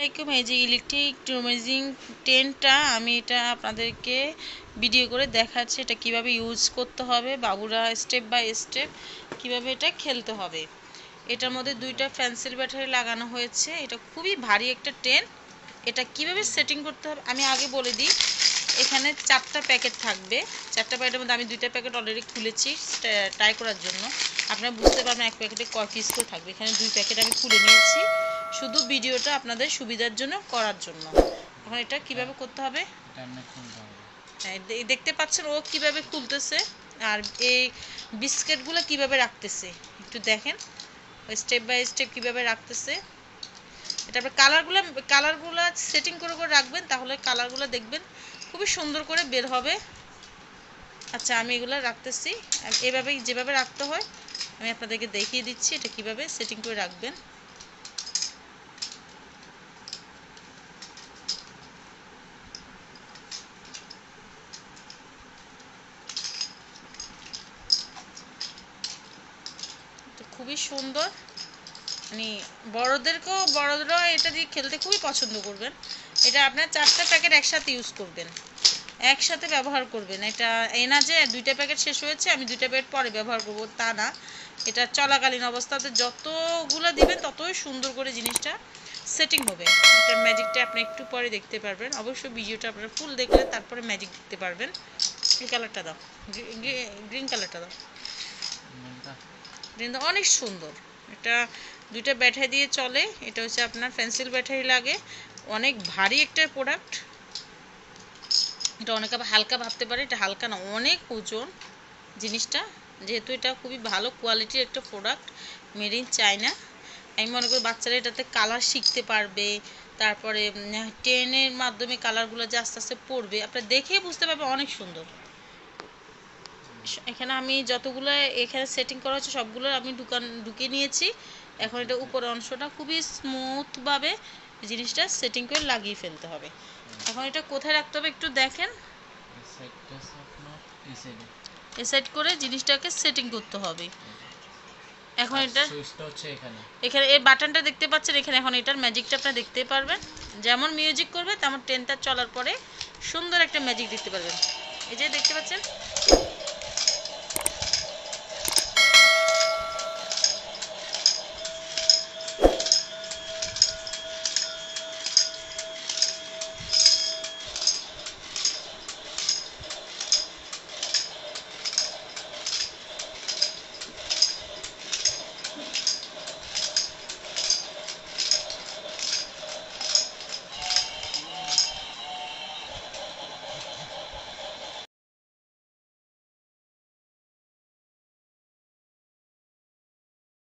আসসালামু আলাইকুম। ইলেকট্রিক ট্রুমেজিং টেন্টটা আমি এটা আপনাদেরকে ভিডিও করে দেখাচ্ছি, এটা কিভাবে ইউজ করতে হবে, বাবুরা স্টেপ বাই স্টেপ কিভাবে এটা খেলতে হবে। এটার মধ্যে দুইটা পেন্সিল ব্যাটারি লাগানো হয়েছে, এটা খুবই ভারী একটা টেন্ট। এটা কিভাবে সেটিং করতে হবে আমি আগে বলে দিই। এখানে চারটা প্যাকেট থাকবে, চারটা প্যাকেটের মধ্যে আমি দুইটা প্যাকেট অলরেডি খুলেছি ট্রাই করার জন্য। আপনারা বুঝতে পারবেন এক প্যাকেটে কয় পিস করে থাকবে। এখানে দুই প্যাকেট আমি খুলে নিয়েছি শুধু ভিডিওটা আপনাদের সুবিধার জন্য করার জন্য। এখন এটা কিভাবে করতে হবে দেখতে পাচ্ছেন ও কিভাবে খুলতেছে আর এই বিস্কিটগুলো কিভাবে রাখতেছে, একটু দেখেন স্টেপ বাই স্টেপ কিভাবে রাখতেছে। এটা আপনার কালারগুলো সেটিং করে করে রাখবেন, তাহলে কালারগুলো দেখবেন খুবই সুন্দর করে বের হবে। আচ্ছা আমি এগুলো রাখতেছি এভাবেই, যেভাবে রাখতে হয় আমি আপনাদেরকে দেখিয়ে দিচ্ছি এটা কিভাবে সেটিং করে রাখবেন। খুবই সুন্দর, মানে বড়দেরও এটা দিয়ে খেলতে খুবই পছন্দ করবেন। এটা আপনার চারটা প্যাকেট একসাথে ইউজ করবেন, একসাথে ব্যবহার করবেন। এটা এই না যে দুইটা প্যাকেট শেষ হয়েছে আমি দুইটা প্যাকেট পরে ব্যবহার করব, তা না। এটা চলাকালীন অবস্থাতে যতগুলো দিবেন ততই সুন্দর করে জিনিসটা সেটিং হবে। এটা ম্যাজিকটা আপনি একটু পরে দেখতে পারবেন, অবশ্যই ভিডিওটা আপনারা ফুল দেখলে তারপরে ম্যাজিক দেখতে পারবেন। এই কালারটা দাও, গ্রিন কালারটা দাও, অনেক সুন্দর। এটা দুইটা ব্যাটারি দিয়ে চলে, এটা হচ্ছে আপনার পেন্সিল ব্যাটারি লাগে, অনেক ভারী একটা প্রোডাক্ট। এটা অনেকে হালকা ভাবতে পারে, এটা হালকা না, অনেক ওজন জিনিসটা। যেহেতু এটা খুবই ভালো কোয়ালিটির একটা প্রোডাক্ট, মেড ইন চায়না। আমি মনে করি বাচ্চারা এটাতে কালার শিখতে পারবে, তারপরে টেনের মাধ্যমে কালারগুলো যে আস্তে আস্তে পড়বে আপনারা দেখে বুঝতে পারবে, অনেক সুন্দর। এখানে আমি যতগুলো এখানে সেটিং করা হচ্ছে সবগুলো আমি ঢুকিয়ে নিয়েছি। এখন এটা উপরের অংশটা খুবই স্মুথভাবে জিনিসটা সেটিং করে লাগিয়ে ফেলতে হবে। এখন এটা কোথায় রাখতে হবে একটু দেখেন, এই সাইড করে জিনিসটাকে সেটিং করতে হবে। এখন এটা এখানে এই বাটনটা দেখতে পাচ্ছেন এখানে, এখন এটার ম্যাজিকটা আপনারা দেখতে পারবেন। যেমন মিউজিক করবে তেমন ট্রেনটা চলার পরে সুন্দর একটা ম্যাজিক দেখতে পারবেন, এই যে দেখতে পাচ্ছেন।